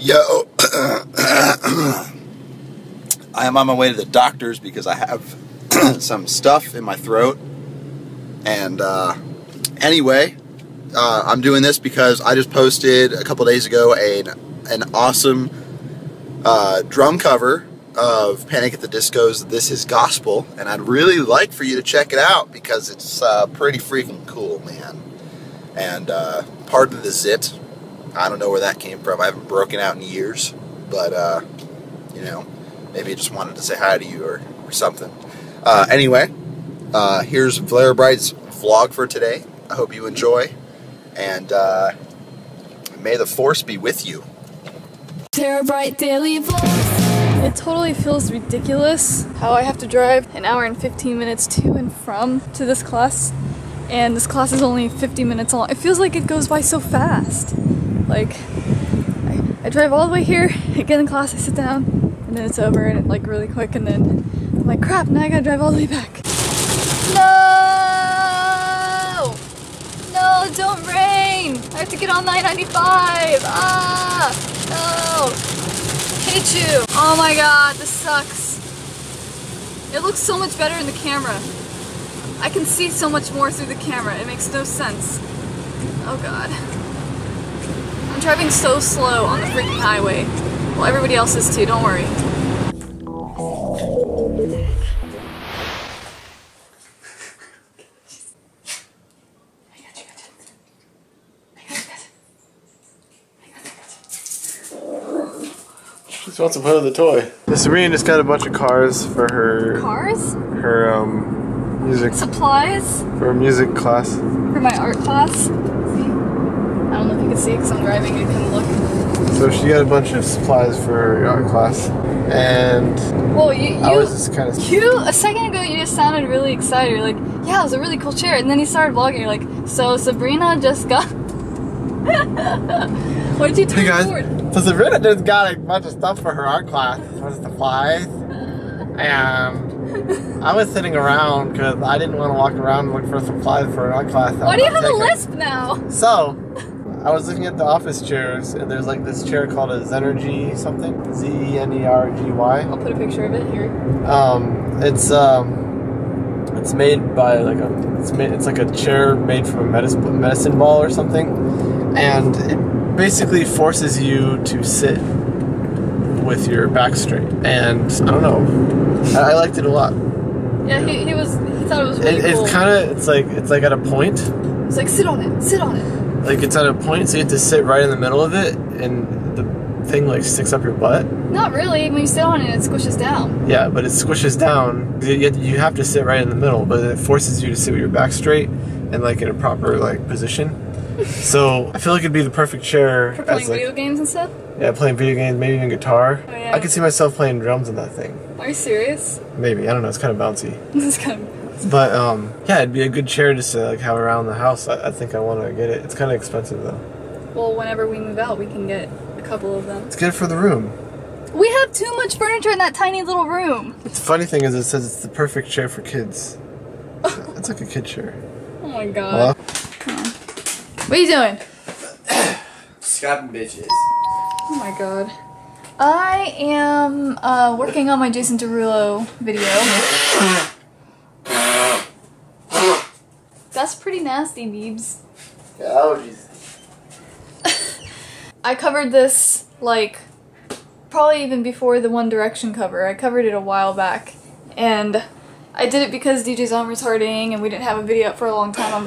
Yo, I am on my way to the doctor's because I have some stuff in my throat. And anyway, I'm doing this because I just posted a couple days ago an awesome drum cover of Panic at the Disco's This Is Gospel. And I'd really like for you to check it out because it's pretty freaking cool, man. And pardon the zit. I don't know where that came from. I haven't broken out in years, but, you know, maybe I just wanted to say hi to you or something. Anyway, here's VleraBrite's vlog for today. I hope you enjoy, and may the force be with you. Terabrite Daily Vlogs. It totally feels ridiculous how I have to drive an hour and 15 minutes to and from to this class, and this class is only 50 minutes long. It feels like it goes by so fast. Like, I drive all the way here, I get in class, I sit down, and then it's over, and it's like really quick, and then I'm like, crap, now I gotta drive all the way back. No! No, don't rain! I have to get on 995! Ah! No! I hate you! Oh my god, this sucks. It looks so much better in the camera. I can see so much more through the camera. It makes no sense. Oh god. I'm driving so slow on the freaking highway. Well, everybody else is too, don't worry. She wants to play with the toy. Serena just got a bunch of cars for her... Cars? Her, music... Supplies? For her music class. For my art class. I don't know if you can see because I'm driving and couldn't look. So she got a bunch of supplies for her art class, and well, I was just kind of... You, a second ago, you just sounded really excited. You're like, yeah, it was a really cool chair, and then you started vlogging. You're like, so Sabrina just got... What did you turn forward? So Sabrina just got a bunch of stuff for her art class, supplies, and I was sitting around because I didn't want to walk around and look for supplies for her art class. Why do you have a lisp now? So... I was looking at the office chairs, and there's like this chair called a Zenergy something, Z-E-N-E-R-G-Y. I'll put a picture of it here. It's made by like a, it's like a chair made from a medicine ball or something, and it basically forces you to sit with your back straight. And I don't know, I liked it a lot. Yeah, he thought it was really cool. It's kind of it's like at a point. It's like sit on it, sit on it. Like, it's at a point, so you have to sit right in the middle of it, and the thing, like, sticks up your butt. Not really. When you sit on it, it squishes down. Yeah, but it squishes down. You have to sit right in the middle, but it forces you to sit with your back straight and, like, in a proper, like, position. So, I feel like it'd be the perfect chair. For playing video games and stuff? Yeah, playing video games, maybe even guitar. Oh, yeah. I could see myself playing drums on that thing. Are you serious? Maybe. I don't know. It's kind of bouncy. This is kind of... But, yeah, it'd be a good chair just to, like, have around the house. I think I want to get it. It's kind of expensive, though. Well, whenever we move out, we can get a couple of them. It's good for the room. We have too much furniture in that tiny little room. The funny thing is it says it's the perfect chair for kids. It's like a kid chair. Oh, my God. Huh? What are you doing? Scrapping bitches. Oh, my God. I am, working on my Jason Derulo video. That's pretty nasty, Neebs. Allergies. I covered this, like, probably even before the One Direction cover. I covered it a while back, and I did it because DJ's arm was hurting, and we didn't have a video up for a long time on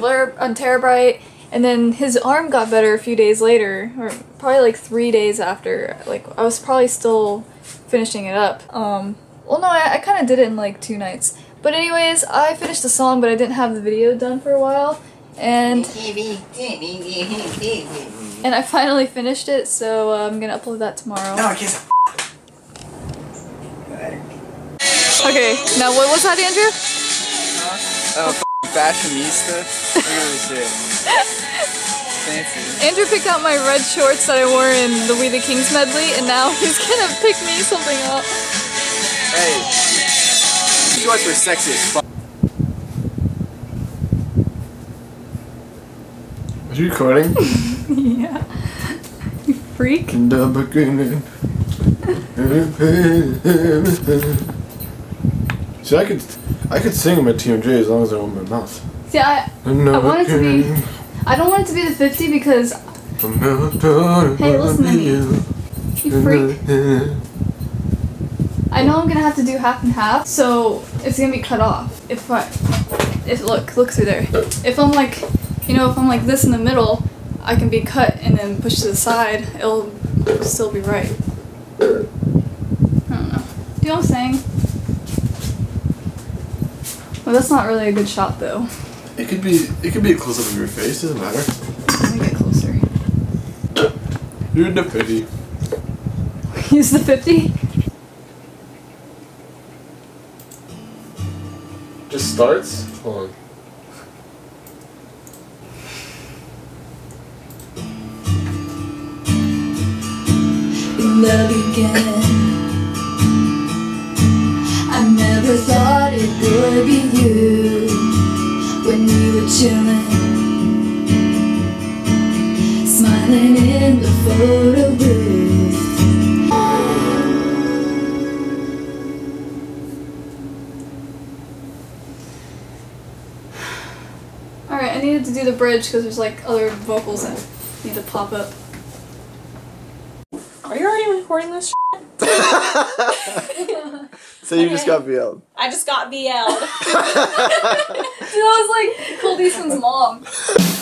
Terabrite, and then his arm got better a few days later, or probably like 3 days after. Like, I was probably still finishing it up. Well, no, I kind of did it in like 2 nights. But anyways, I finished the song, but I didn't have the video done for a while, and I finally finished it, so I'm gonna upload that tomorrow. No, I guess. Okay, now what was that, Andrew? Fashionista. Fancy. Andrew picked out my red shorts that I wore in the We the Kings medley, and now he's gonna pick me something up. Hey. These shorts were sexy as fuck. Are you recording? Yeah. Freak? In the beginning. See, I could sing them at TMJ as long as I open my mouth. See, I want it to be... I don't want it to be the 50 because... Hey, listen to me. You freak. I know I'm gonna have to do half and half, so it's gonna be cut off. If I... Look through there. If I'm like... You know, if I'm like this in the middle, I can be cut and then pushed to the side. It'll still be right. I don't know. Do you know what I'm saying? Well, that's not really a good shot, though. It could be a close-up of your face. Doesn't matter. Let me get closer. You're in the 50. Use the 50. Just starts. Hold on. The beginning, I never thought it would be you when we were chilling, smiling in the photo booth. All right, I needed to do the bridge because there's like other vocals that need to pop up. Are you already recording this shit? So you just got BL'd. I just got BL'd. Dude, I was like Cole Easton's mom.